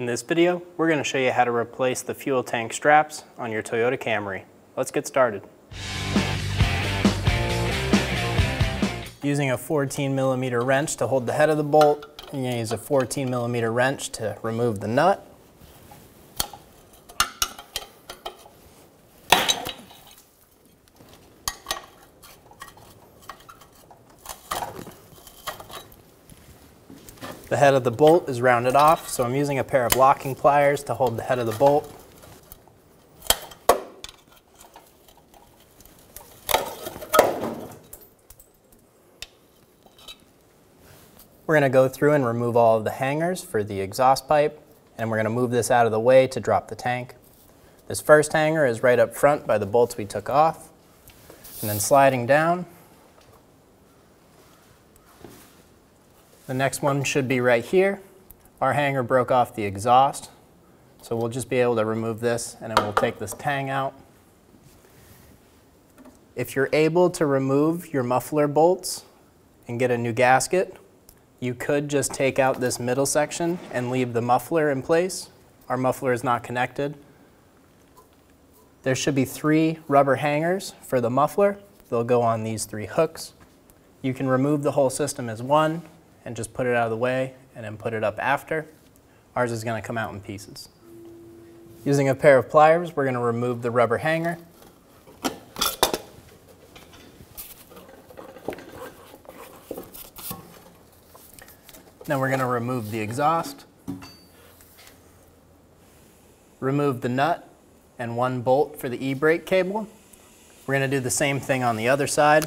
In this video, we're going to show you how to replace the fuel tank straps on your Toyota Camry. Let's get started. Using a 14mm wrench to hold the head of the bolt, you're going to use a 14mm wrench to remove the nut. The head of the bolt is rounded off, so I'm using a pair of locking pliers to hold the head of the bolt. We're going to go through and remove all of the hangers for the exhaust pipe, and we're going to move this out of the way to drop the tank. This first hanger is right up front by the bolts we took off, and then sliding down. The next one should be right here. Our hanger broke off the exhaust, so we'll just be able to remove this and then we'll take this tang out. If you're able to remove your muffler bolts and get a new gasket, you could just take out this middle section and leave the muffler in place. Our muffler is not connected. There should be 3 rubber hangers for the muffler. They'll go on these 3 hooks. You can remove the whole system as one and just put it out of the way and then put it up after. Ours is going to come out in pieces. Using a pair of pliers, we're going to remove the rubber hanger. Now we're going to remove the exhaust, remove the nut and one bolt for the e-brake cable. We're going to do the same thing on the other side.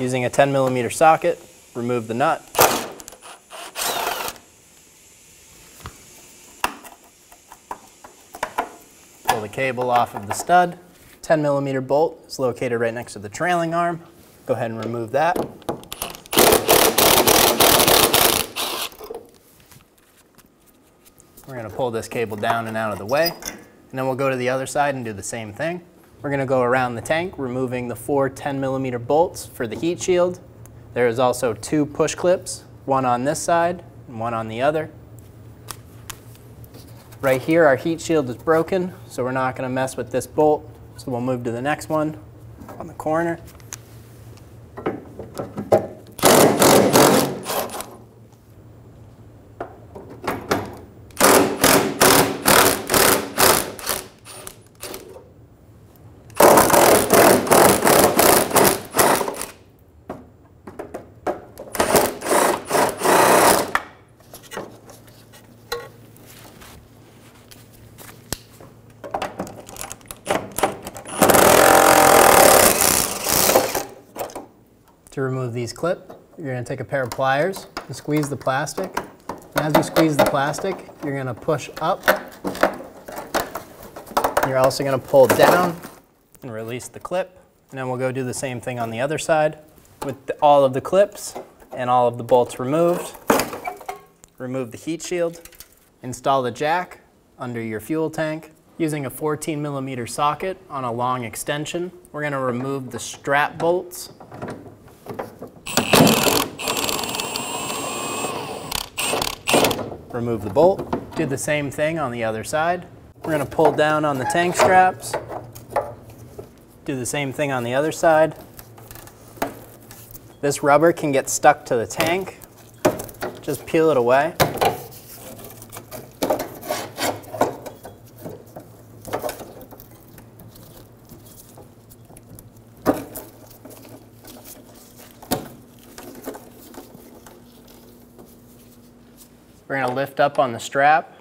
Using a 10mm socket, remove the nut. Pull the cable off of the stud. 10mm bolt is located right next to the trailing arm. Go ahead and remove that. We're going to pull this cable down and out of the way, and then we'll go to the other side and do the same thing. We're going to go around the tank, removing the 4 10mm bolts for the heat shield. There is also 2 push clips, one on this side and one on the other. Right here, our heat shield is broken, so we're not going to mess with this bolt. So we'll move to the next one on the corner. To remove these clips, you're going to take a pair of pliers and squeeze the plastic. And as you squeeze the plastic, you're going to push up. You're also going to pull down and release the clip. And then we'll go do the same thing on the other side with all of the clips and all of the bolts removed. Remove the heat shield. Install the jack under your fuel tank. Using a 14mm socket on a long extension, we're going to remove the strap bolts. Remove the bolt. Do the same thing on the other side. We're going to pull down on the tank straps. Do the same thing on the other side. This rubber can get stuck to the tank. Just peel it away. We're going to lift up on the strap,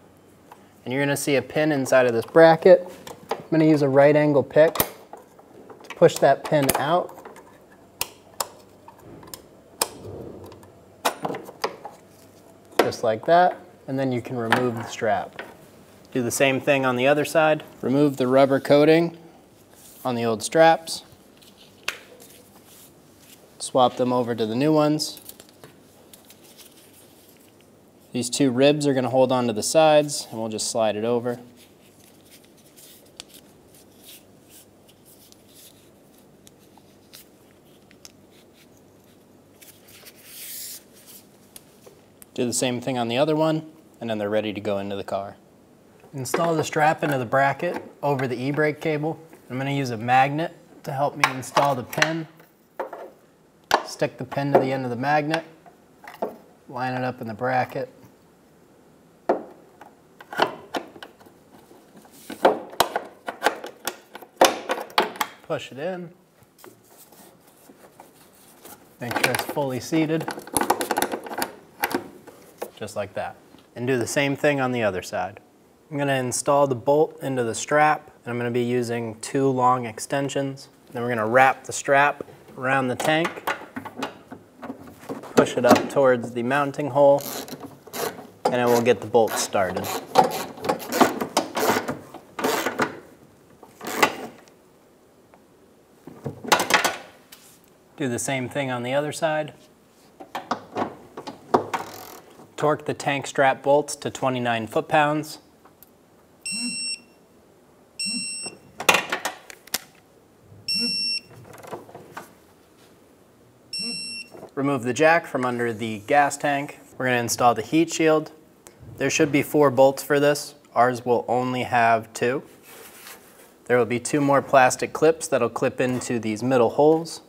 and you're going to see a pin inside of this bracket. I'm going to use a right angle pick to push that pin out. Just like that, and then you can remove the strap. Do the same thing on the other side. Remove the rubber coating on the old straps. Swap them over to the new ones. These 2 ribs are going to hold onto the sides, and we'll just slide it over. Do the same thing on the other one. and then they're ready to go into the car. Install the strap into the bracket over the e-brake cable. I'm going to use a magnet to help me install the pin. Stick the pin to the end of the magnet, line it up in the bracket. Push it in. Make sure it's fully seated, just like that. And do the same thing on the other side. I'm going to install the bolt into the strap, and I'm going to be using 2 long extensions. Then we're going to wrap the strap around the tank, push it up towards the mounting hole, and it will get the bolt started. Do the same thing on the other side. Torque the tank strap bolts to 29 foot-pounds. Remove the jack from under the gas tank. We're going to install the heat shield. There should be 4 bolts for this. Ours will only have 2. There will be 2 more plastic clips that'll clip into these middle holes.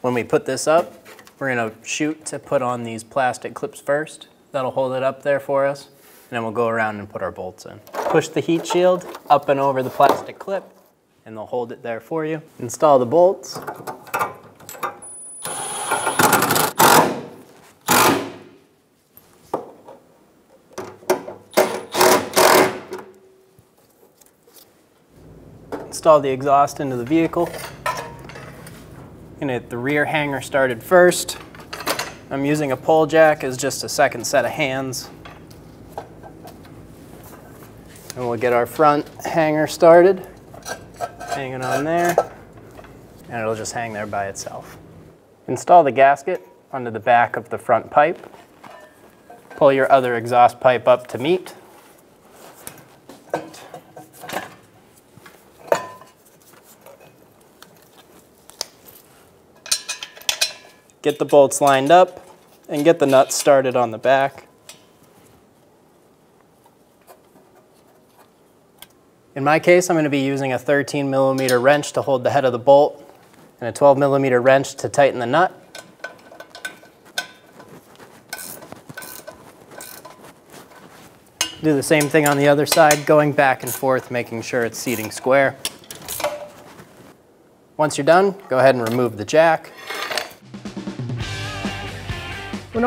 When we put this up, we're going to shoot to put on these plastic clips first. That'll hold it up there for us, and then we'll go around and put our bolts in. Push the heat shield up and over the plastic clip, and they'll hold it there for you. Install the bolts. Install the exhaust into the vehicle. I'm going to get the rear hanger started first. I'm using a pole jack as just a second set of hands. And we'll get our front hanger started, hanging on there, and it'll just hang there by itself. Install the gasket onto the back of the front pipe. Pull your other exhaust pipe up to meet. Get the bolts lined up and get the nuts started on the back. In my case, I'm going to be using a 13mm wrench to hold the head of the bolt and a 12mm wrench to tighten the nut. Do the same thing on the other side, going back and forth, making sure it's seating square. Once you're done, go ahead and remove the jack. When